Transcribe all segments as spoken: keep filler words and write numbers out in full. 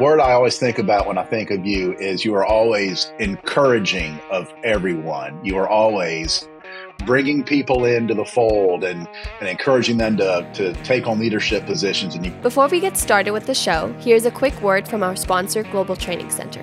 word I always think about when I think of you is you are always encouraging of everyone. You are always bringing people into the fold and, and encouraging them to, to take on leadership positions. And you Before we get started with the show, here's a quick word from our sponsor, Global Training Center.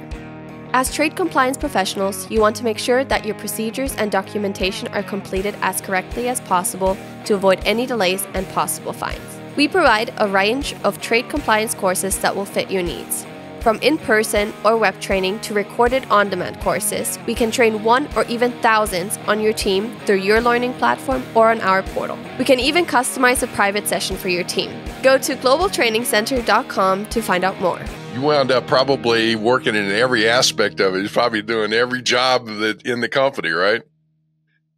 As trade compliance professionals, you want to make sure that your procedures and documentation are completed as correctly as possible to avoid any delays and possible fines. We provide a range of trade compliance courses that will fit your needs. From in-person or web training to recorded on-demand courses, we can train one or even thousands on your team through your learning platform or on our portal. We can even customize a private session for your team. Go to global training center dot com to find out more. You wound up probably working in every aspect of it. You're probably doing every job that in the company, right?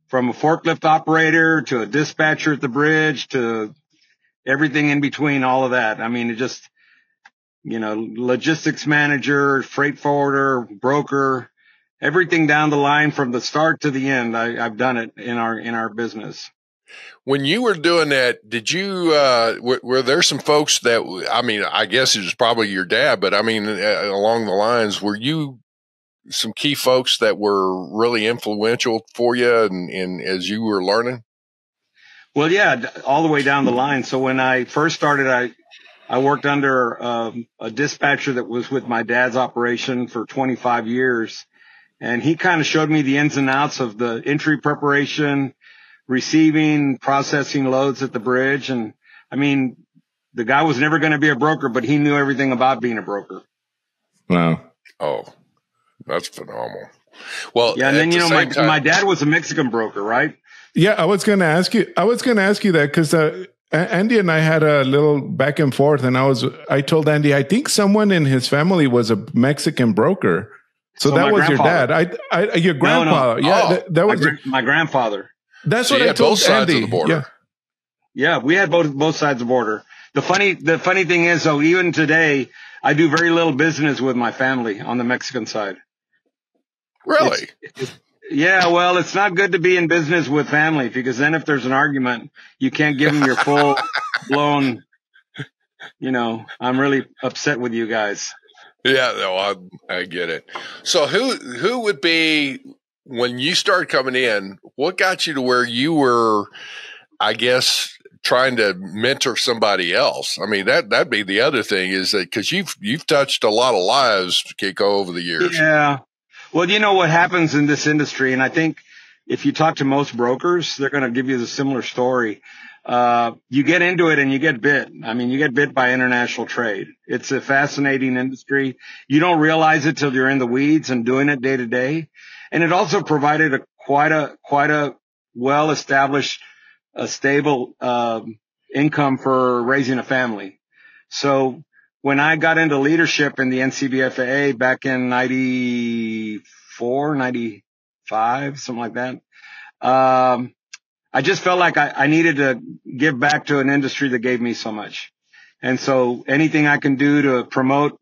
From a forklift operator to a dispatcher at the bridge to everything in between, all of that. I mean, it just, you know, logistics manager, freight forwarder, broker, everything down the line from the start to the end. I, I've done it in our in our business. When you were doing that, did you, uh, were, were there some folks that, I mean, I guess it was probably your dad, but I mean, uh, along the lines, were you some key folks that were really influential for you and, and as you were learning? Well, yeah, all the way down the line. So when I first started, I, I worked under um, a dispatcher that was with my dad's operation for twenty-five years. And he kind of showed me the ins and outs of the entry preparation, receiving, processing loads at the bridge. And I mean, the guy was never going to be a broker, but he knew everything about being a broker. Wow. Oh, that's phenomenal. Well, yeah. And then, you know, my, my dad was a Mexican broker, right? Yeah. I was going to ask you, I was going to ask you that because uh, Andy and I had a little back and forth, and I was, I told Andy, I think someone in his family was a Mexican broker. So, so that was your dad. I, I, your grandpa. No, no. Yeah. Oh, that, that was my, my grandfather. That's so what I told both sides Andy. Of the border. Yeah. yeah, we had both both sides of the border. The funny the funny thing is, though, even today, I do very little business with my family on the Mexican side. Really? It's, it's, yeah. Well, it's not good to be in business with family because then if there's an argument, you can't give them your full blown. You know, I'm really upset with you guys. Yeah, no, I I get it. So who who would be? When you started coming in, what got you to where you were, I guess, trying to mentor somebody else? I mean, that, that'd be the other thing is that because you've, you've touched a lot of lives, Kiko, over the years. Yeah. Well, you know what happens in this industry, and I think if you talk to most brokers, they're going to give you the similar story. Uh, you get into it and you get bit. I mean, you get bit by international trade. It's a fascinating industry. You don't realize it till you're in the weeds and doing it day to day. And it also provided a quite a quite a well-established, a stable um, income for raising a family. So when I got into leadership in the N C B F A A back in ninety-four, ninety-five, something like that, um, I just felt like I, I needed to give back to an industry that gave me so much. And so anything I can do to promote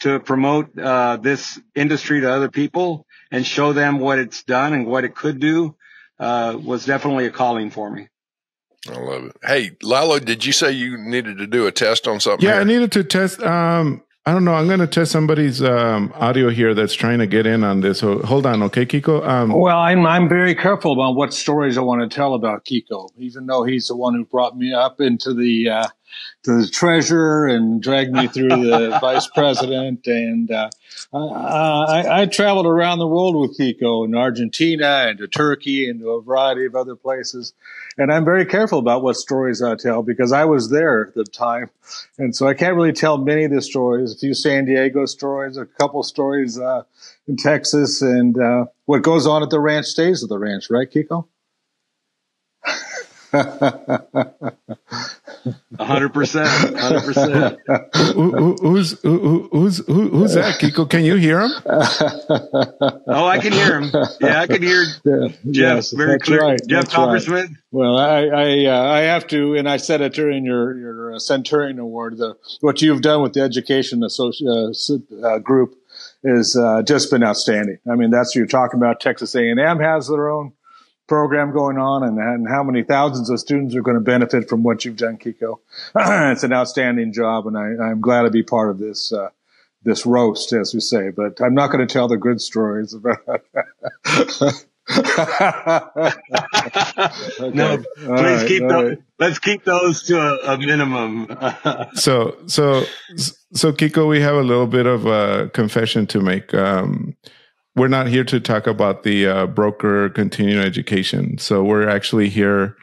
to promote uh, this industry to other people and show them what it's done and what it could do, uh, was definitely a calling for me. I love it. Hey, Lalo, did you say you needed to do a test on something? Yeah, here? I needed to test. Um, I don't know. I'm going to test somebody's um, audio here that's trying to get in on this. So hold on. Okay, Kiko? Um, well, I'm, I'm very careful about what stories I want to tell about Kiko, even though he's the one who brought me up into the, uh, to the treasurer and dragged me through the vice president. And uh, I, I, I traveled around the world with Kiko in Argentina and to Turkey and to a variety of other places. And I'm very careful about what stories I tell because I was there at the time. And so I can't really tell many of the stories, a few San Diego stories, a couple stories uh, in Texas. And uh, what goes on at the ranch stays at the ranch, right, Kiko? A hundred percent, hundred percent. Who's who, who's who, who's that, Kiko? Can you hear him? Oh, I can hear him. Yeah, I can hear yeah, Jeff yes, very clear. Right, Jeff Coppersmith. Right. Well, I I, uh, I have to, and I said it during your your Centurion Award. The what you've done with the education associate uh, group is uh, just been outstanding. I mean, that's what you're talking about. Texas A and M has their own program going on, and, and how many thousands of students are going to benefit from what you've done, Kiko. It's an outstanding job, and I, I'm glad to be part of this, uh, this roast, as we say, but I'm not going to tell the good stories about it. Okay. No, please right, keep those, right. Let's keep those to a, a minimum. so, so, so Kiko, we have a little bit of a confession to make. Um, we're not here to talk about the uh, broker continuing education. So we're actually here.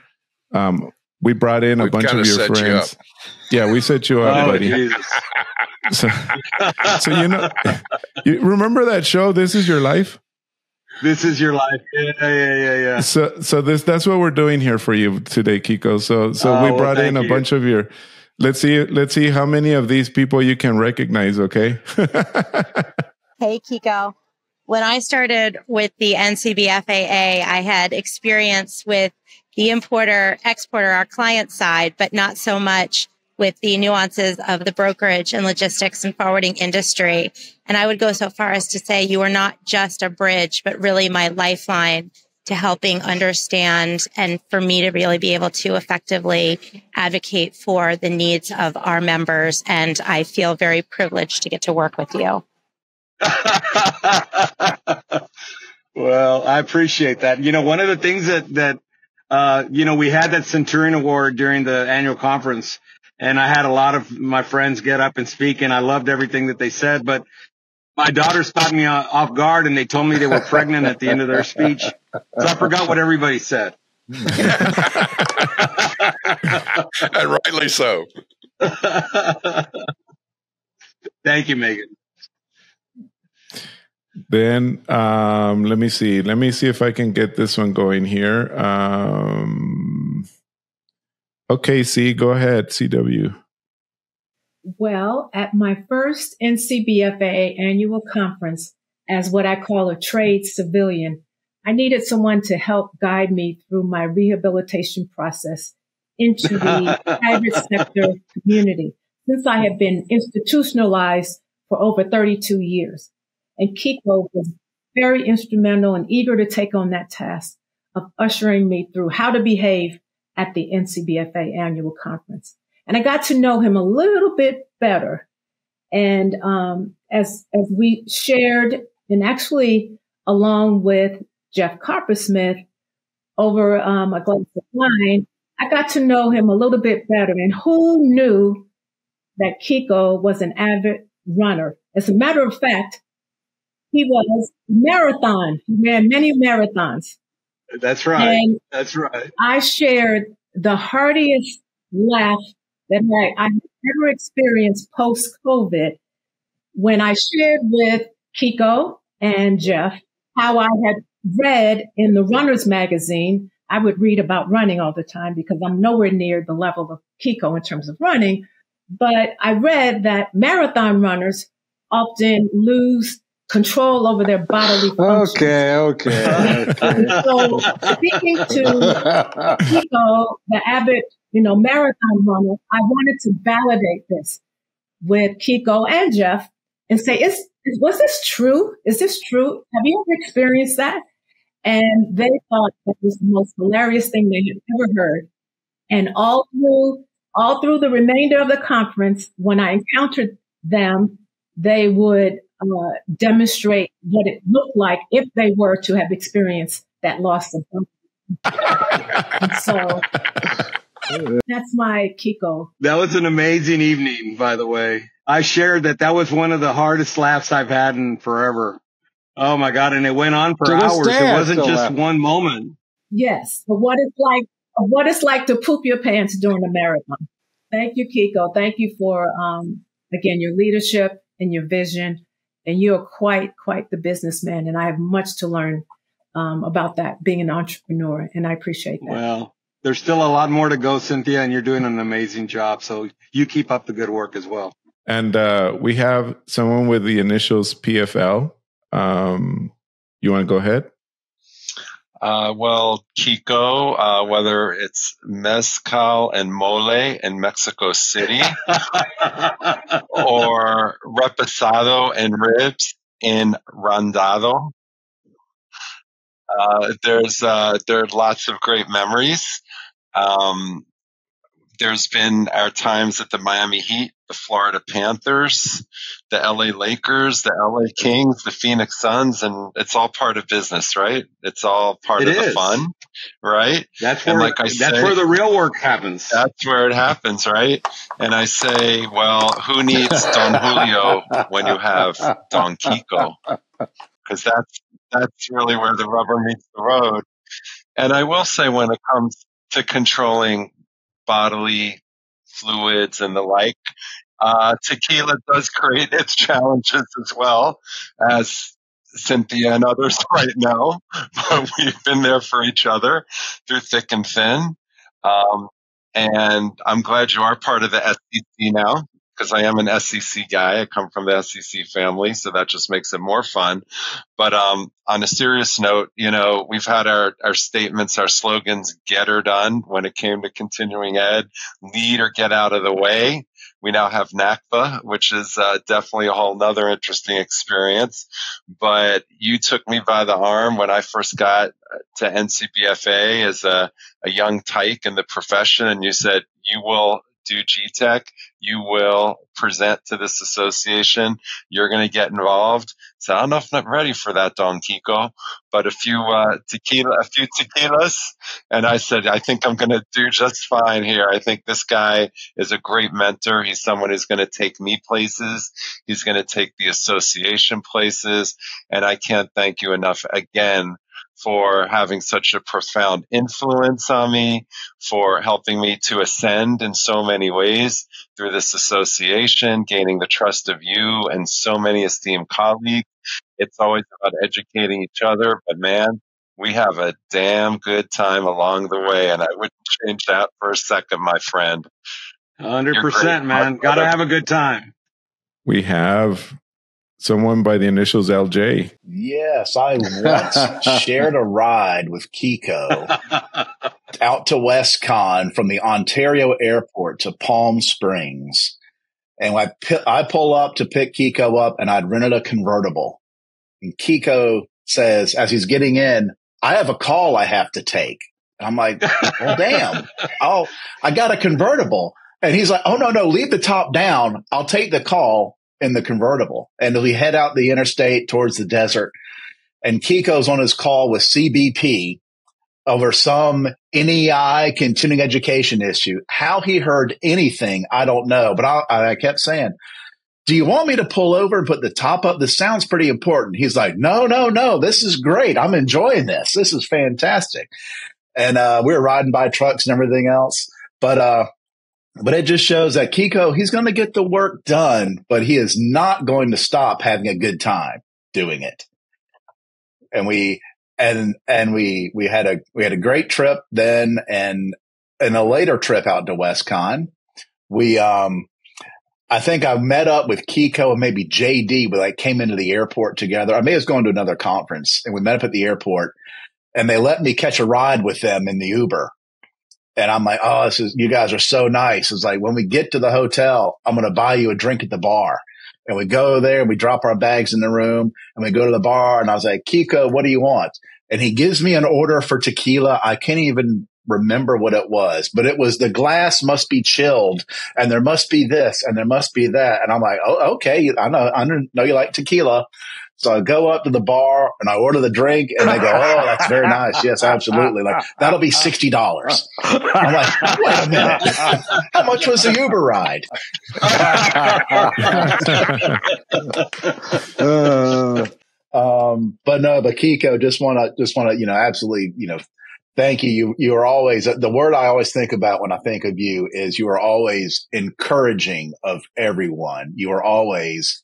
Um, we brought in we a bunch of your friends. You yeah, we set you up, oh, buddy. So, so you know, you remember that show? This Is Your Life. This Is Your Life. Yeah, yeah, yeah, yeah. So, so this, that's what we're doing here for you today, Kiko. So, so oh, we brought well, in a you. bunch of your, let's see, let's see how many of these people you can recognize. Okay. Hey, Kiko. When I started with the N C B F A A, I had experience with the importer, exporter, our client side, but not so much with the nuances of the brokerage and logistics and forwarding industry. And I would go so far as to say you are not just a bridge, but really my lifeline to helping understand and for me to really be able to effectively advocate for the needs of our members. And I feel very privileged to get to work with you. Well, I appreciate that. You know, one of the things that, that uh, you know, we had that Centurion Award during the annual conference. And I had a lot of my friends get up and speak, and I loved everything that they said. But my daughters caught me off guard, and they told me they were pregnant at the end of their speech. So I forgot what everybody said. And rightly so. Thank you, Megan. Then um, let me see. Let me see if I can get this one going here. Um Okay, C, go ahead, C W. Well, at my first N C B F A A annual conference, as what I call a trade civilian, I needed someone to help guide me through my rehabilitation process into the private sector community, since I had been institutionalized for over thirty-two years. And Kiko was very instrumental and eager to take on that task of ushering me through how to behave at the N C B F A annual conference. And I got to know him a little bit better. And um, as, as we shared, and actually along with Jeff Coppersmith over um, a glass of wine, I got to know him a little bit better. And who knew that Kiko was an avid runner? As a matter of fact, he was marathon. He ran many marathons. That's right. And That's right. I shared the heartiest laugh that I, I ever experienced post-COVID when I shared with Kiko and Jeff how I had read in the Runners magazine. I would read about running all the time because I'm nowhere near the level of Kiko in terms of running. But I read that marathon runners often lose control over their bodily functions. Okay, okay. okay. So speaking to Kiko, the avid, you know, marathon runner, I wanted to validate this with Kiko and Jeff and say, is, is was this true? Is this true? Have you ever experienced that? And they thought that was the most hilarious thing they had ever heard. And all through, all through the remainder of the conference, when I encountered them, they would Uh, demonstrate what it looked like if they were to have experienced that loss of function. So that's my Kiko. That was an amazing evening, by the way. I shared that that was one of the hardest laughs I've had in forever. Oh my God. And it went on for hours. It wasn't just one moment. Yes. But what it's like, what it's like to poop your pants during a marathon. Thank you, Kiko. Thank you for, um, again, your leadership and your vision. And you are quite, quite the businessman. And I have much to learn um, about that, being an entrepreneur. And I appreciate that. Well, there's still a lot more to go, Cynthia, and you're doing an amazing job. So you keep up the good work as well. And uh, we have someone with the initials P F L. Um, you want to go ahead? Uh, well, Kiko, uh, whether it's mezcal and mole in Mexico City or reposado and ribs in Rondado, uh, there's uh, there are lots of great memories. Um, There's been our times at the Miami Heat, the Florida Panthers, the L A Lakers, the L A Kings, the Phoenix Suns, and it's all part of business, right? It's all part it of is. the fun, right? That's where, and like I that's say, where the real work happens. That's where it happens, right? And I say, well, who needs Don Julio when you have Don Kiko? Because that's, that's really where the rubber meets the road. And I will say, when it comes to controlling bodily fluids and the like, uh, tequila does create its challenges as well, as Cynthia and others right now. But we've been there for each other through thick and thin. Um, and I'm glad you are part of the S E C now, because I am an S E C guy. I come from the S E C family, so that just makes it more fun. But um, on a serious note, you know, we've had our, our statements, our slogans, get her done when it came to continuing ed, lead or get out of the way. We now have NACPA, which is uh, definitely a whole nother interesting experience. But you took me by the arm when I first got to N C B F A A as a, a young tyke in the profession, and you said, you will do G TEC, you will present to this association, you're going to get involved. So I don't know if I'm ready for that, Don Kiko, but a few uh, tequila, a few tequilas, and I said, I think I'm going to do just fine here. I think this guy is a great mentor. He's someone who's going to take me places. He's going to take the association places, and I can't thank you enough again for having such a profound influence on me, for helping me to ascend in so many ways through this association, gaining the trust of you and so many esteemed colleagues. It's always about educating each other, but man, we have a damn good time along the way, and I wouldn't change that for a second, my friend. one hundred percent, man. Got to have a good time. We have someone by the initials L J. Yes, I once shared a ride with Kiko out to Westcon from the Ontario airport to Palm Springs. And I, I pull up to pick Kiko up, and I'd rented a convertible. And Kiko says, as he's getting in, I have a call I have to take. And I'm like, well, damn, I'll, I got a convertible. And he's like, oh, no, no, leave the top down. I'll take the call in the convertible. And we head out the interstate towards the desert, and Kiko's on his call with C B P over some N E I continuing education issue. How he heard anything, I don't know, but I, I kept saying, do you want me to pull over and put the top up? This sounds pretty important. He's like, no, no, no, this is great. I'm enjoying this. This is fantastic. And uh, we were riding by trucks and everything else. But uh, But it just shows that Kiko, he's going to get the work done, but he is not going to stop having a good time doing it. And we, and, and we, we had a, we had a great trip then. And in a later trip out to Westcon, we, um, I think I met up with Kiko and maybe J D, but I came into the airport together. I may have gone to another conference, and we met up at the airport, and they let me catch a ride with them in the Uber. And I'm like, oh, this is, you guys are so nice. It's like, when we get to the hotel, I'm going to buy you a drink at the bar. And we go there and we drop our bags in the room and we go to the bar. And I was like, Kiko, what do you want? And he gives me an order for tequila. I can't even remember what it was, but it was the glass must be chilled, and there must be this, and there must be that. And I'm like, oh, okay. I know, I know you like tequila. So I go up to the bar and I order the drink, and they go, oh, that's very nice. Yes, absolutely. Like, that'll be sixty dollars. I'm like, wait a minute. How much was the Uber ride? um, but no, but Kiko, just want to, just want to, you know, absolutely, you know, thank you. You, you are always, the word I always think about when I think of you is you are always encouraging of everyone. You are always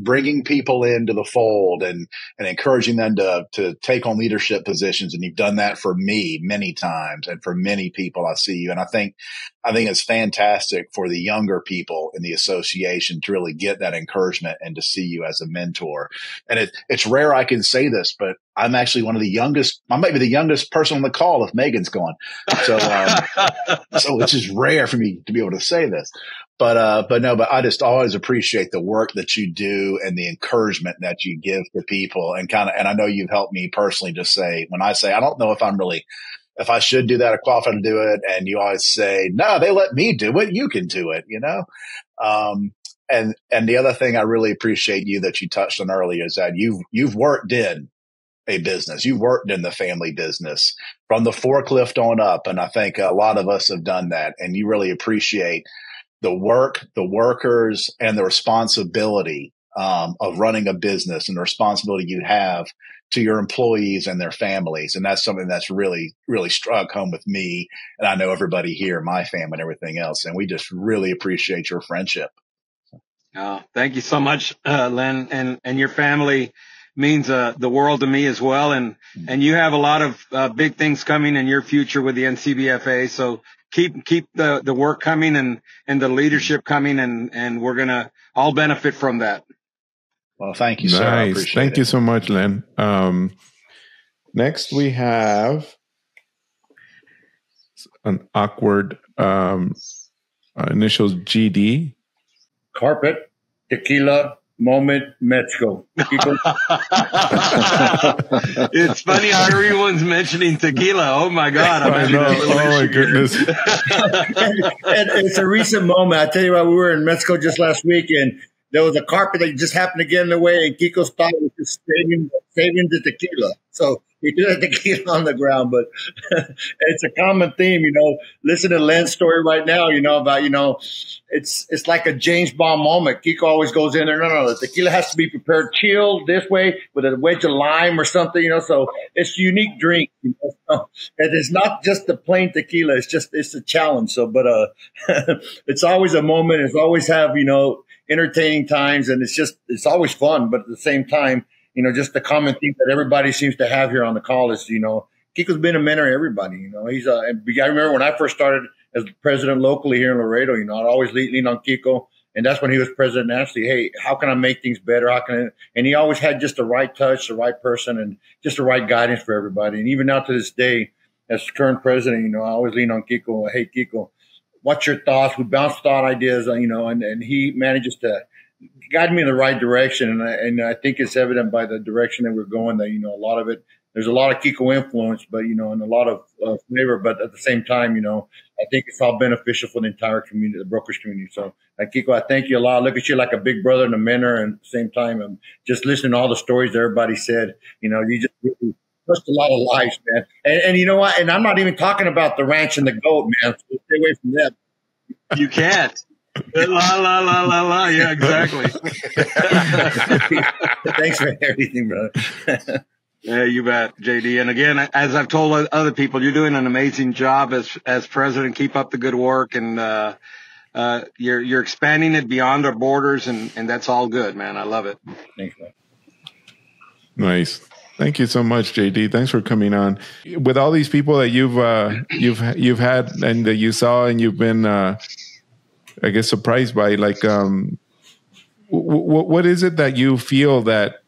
bringing people into the fold and, and encouraging them to, to take on leadership positions. And you've done that for me many times, and for many people I see you. And I think, I think it's fantastic for the younger people in the association to really get that encouragement and to see you as a mentor. And it, it's rare I can say this, but I'm actually one of the youngest, I might be the youngest person on the call if Megan's gone. So, um, so it's just rare for me to be able to say this. But, uh, but no, but I just always appreciate the work that you do and the encouragement that you give to people, and kind of, and I know you've helped me personally, just say, when I say, I don't know if I'm really if I should do that or qualify to do it. And you always say, no, they let me do it. You can do it, you know? Um, and, and the other thing I really appreciate you that you touched on earlier is that you've, you've worked in a business. You worked in the family business from the forklift on up. And I think a lot of us have done that. And you really appreciate the work, the workers, and the responsibility um, of running a business and the responsibility you have to your employees and their families. And that's something that's really, really struck home with me. And I know everybody here, my family and everything else. And we just really appreciate your friendship. Oh, thank you so much, uh, Len. And, and your family means uh, the world to me as well. And, and you have a lot of uh, big things coming in your future with the N C B F A A. So keep, keep the, the work coming and, and the leadership coming. And, and we're going to all benefit from that. Well, thank you, sir. Nice. I appreciate thank it. You so much, Len. Um, next, we have an awkward um, uh, initials G D. Carpet, tequila, moment, Mexico. It's funny how everyone's mentioning tequila. Oh, my God. I'm I know. Oh, my goodness. and, and it's a recent moment. I tell you what, we were in Mexico just last week, and there was a carpet that just happened to get in the way, and Kiko's thought was just saving, saving the tequila. So he threw the tequila on the ground, but it's a common theme, you know. Listen to Len's story right now, you know, about, you know, it's it's like a James Bond moment. Kiko always goes in there, no, no, the tequila has to be prepared chilled this way with a wedge of lime or something, you know. So it's a unique drink, you know. So it is not just the plain tequila. It's just, it's a challenge. So, but uh, it's always a moment. It's always have, you know, entertaining times, and it's just, it's always fun. But at the same time, you know, just the common theme that everybody seems to have here on the call is, you know, Kiko's been a mentor to everybody. You know, he's uh, I remember when I first started as president locally here in Laredo, you know, I'd always lean, lean on Kiko, and that's when he was president nationally. Hey, how can I make things better? How can I? And he always had just the right touch, the right person, and just the right guidance for everybody. And even now to this day, as current president, you know, I always lean on Kiko. Hey, Kiko, what's your thoughts? We bounce thought ideas, you know, and, and he manages to guide me in the right direction. And I, and I think it's evident by the direction that we're going that, you know, a lot of it, there's a lot of Kiko influence, but, you know, and a lot of uh, flavor. But at the same time, you know, I think it's all beneficial for the entire community, the brokerage community. So, uh, Kiko, I thank you a lot. I look at you like a big brother and a mentor. And at the same time, I'm just listening to all the stories that everybody said, you know, you just really touched a lot of lives, man. And, and you know what? And I'm not even talking about the ranch and the goat, man. So stay away from that. You can't. La, la, la, la, la. Yeah, exactly. Thanks for everything, brother. Yeah, you bet, J D. And again, as I've told other people, you're doing an amazing job as as president. Keep up the good work, and uh, uh, you're you're expanding it beyond our borders, and, and that's all good, man. I love it. Thanks, man. Nice. Thank you so much, J D. Thanks for coming on. With all these people that you've uh, you've you've had and that you saw and you've been, uh, I guess, surprised by, like, um, w w what is it that you feel that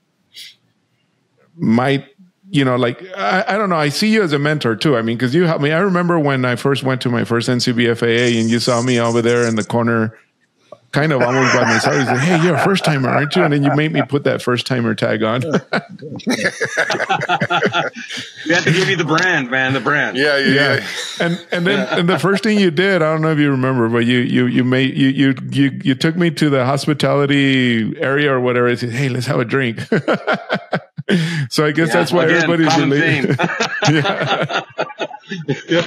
might, you know, like, I, I don't know. I see you as a mentor too. I mean, because you helped me. I remember when I first went to my first N C B F A A, and you saw me over there in the corner, kind of almost by myself. He's like, hey, you're a first timer, aren't you? And then you made me put that first timer tag on. We have to give you the brand, man, the brand. Yeah, yeah. yeah. yeah. And and then yeah. and the first thing you did, I don't know if you remember, but you you you made you you you you took me to the hospitality area or whatever. I said, hey, let's have a drink. So I guess yeah, that's why again, everybody's related. yeah. yeah.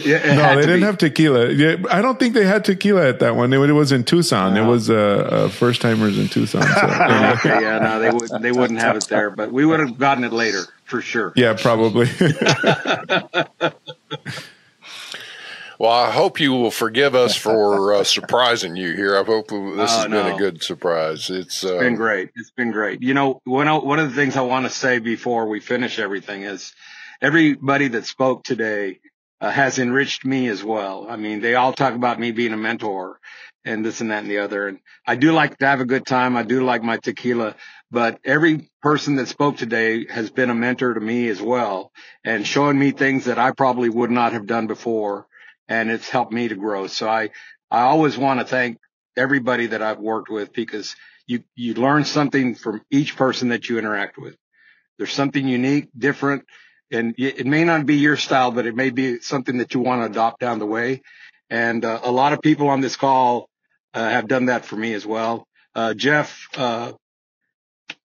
Yeah, no, they didn't be. have tequila. Yeah, I don't think they had tequila at that one. It, it was in Tucson. No. It was uh, uh, first timers in Tucson. So, yeah. yeah, no, they would they wouldn't have it there, but we would have gotten it later for sure. Yeah, probably. Well, I hope you will forgive us for uh, surprising you here. I hope this has oh, no. been a good surprise. It's, uh, it's been great. It's been great. You know, one one of the things I want to say before we finish everything is everybody that spoke today Uh, has enriched me as well. I mean, they all talk about me being a mentor and this and that and the other. And I do like to have a good time. I do like my tequila, but every person that spoke today has been a mentor to me as well and showing me things that I probably would not have done before. And it's helped me to grow. So I, I always want to thank everybody that I've worked with, because you, you learn something from each person that you interact with. There's something unique, different, and it may not be your style, but it may be something that you want to adopt down the way. And uh, a lot of people on this call uh, have done that for me as well. Uh, Jeff, uh,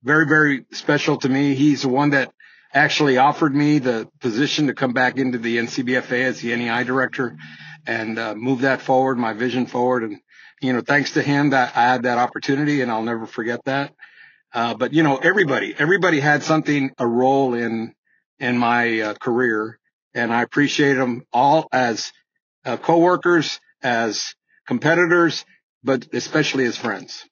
very, very special to me. He's the one that actually offered me the position to come back into the N C B F A as the N E I director and uh, move that forward, my vision forward. And, you know, thanks to him that I had that opportunity, and I'll never forget that. Uh, but, you know, everybody, everybody had something, a role in, in my uh, career, and I appreciate them all as uh, coworkers, as competitors, but especially as friends.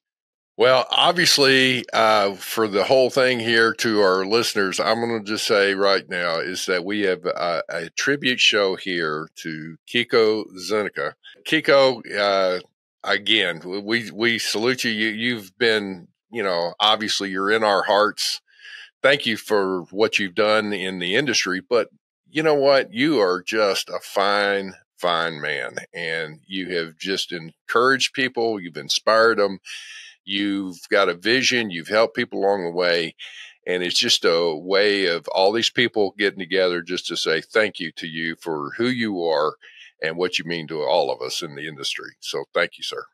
Well, obviously, uh, for the whole thing here to our listeners, I'm going to just say right now is that we have a, a tribute show here to Kiko Zuniga. Kiko, uh, again, we, we salute you. you. You've been, you know, obviously you're in our hearts. Thank you for what you've done in the industry, but you know what? You are just a fine fine man, and you have just encouraged people. You've inspired them. You've got a vision. You've helped people along the way. And it's just a way of all these people getting together just to say thank you to you for who you are and what you mean to all of us in the industry. So thank you, sir.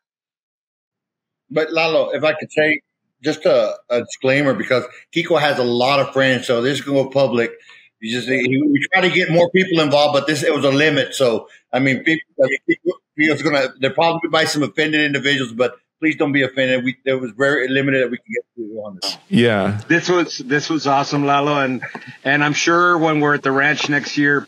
But Lalo, if I could say just a, a disclaimer, because Kiko has a lot of friends, so this can go public. You just, he, we try to get more people involved, but this, it was a limit. So, I mean, people, I mean, people's gonna, there probably might be some offended individuals, but please don't be offended. We, there was very limited that we could get to on this. Yeah. This was, this was awesome, Lalo. And, and I'm sure when we're at the ranch next year,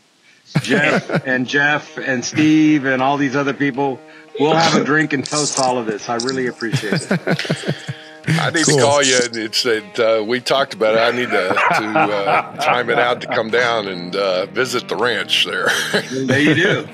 Jeff and Jeff and Steve and all these other people, we'll have a drink and toast all of this. I really appreciate it. I need cool. to call you. It's uh, we talked about it. I need to, to uh, time it out to come down and uh, visit the ranch there. There you do.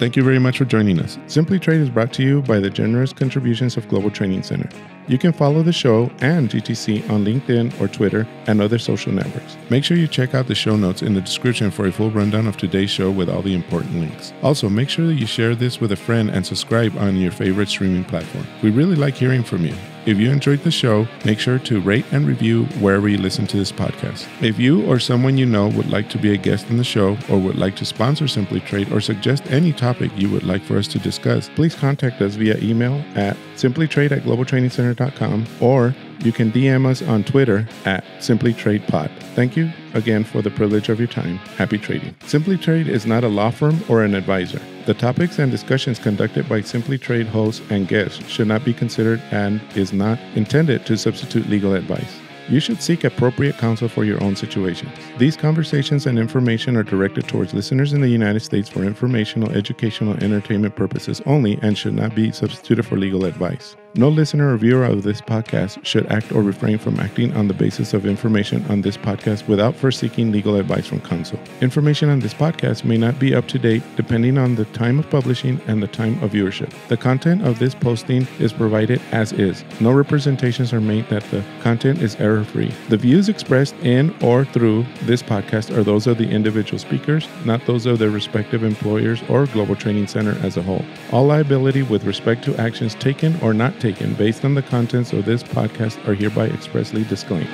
Thank you very much for joining us. Simply Trade is brought to you by the generous contributions of Global Training Center. You can follow the show and G T C on LinkedIn or Twitter and other social networks. Make sure you check out the show notes in the description for a full rundown of today's show with all the important links. Also, make sure that you share this with a friend and subscribe on your favorite streaming platform. We really like hearing from you. If you enjoyed the show, make sure to rate and review wherever you listen to this podcast. If you or someone you know would like to be a guest on the show or would like to sponsor Simply Trade or suggest any topic you would like for us to discuss, please contact us via email at simply trade at global training center dot com, or you can D M us on Twitter at simply trade pod. Thank you again for the privilege of your time. Happy trading. Simply Trade is not a law firm or an advisor. The topics and discussions conducted by Simply Trade hosts and guests should not be considered and is not intended to substitute legal advice. You should seek appropriate counsel for your own situation. These conversations and information are directed towards listeners in the United States for informational, educational, entertainment purposes only and should not be substituted for legal advice. No listener or viewer of this podcast should act or refrain from acting on the basis of information on this podcast without first seeking legal advice from counsel. Information on this podcast may not be up to date depending on the time of publishing and the time of viewership. The content of this posting is provided as is. No representations are made that the content is error-free. The views expressed in or through this podcast are those of the individual speakers, not those of their respective employers or Global Training Center as a whole. All liability with respect to actions taken or not taken based on the contents of this podcast are hereby expressly disclaimed.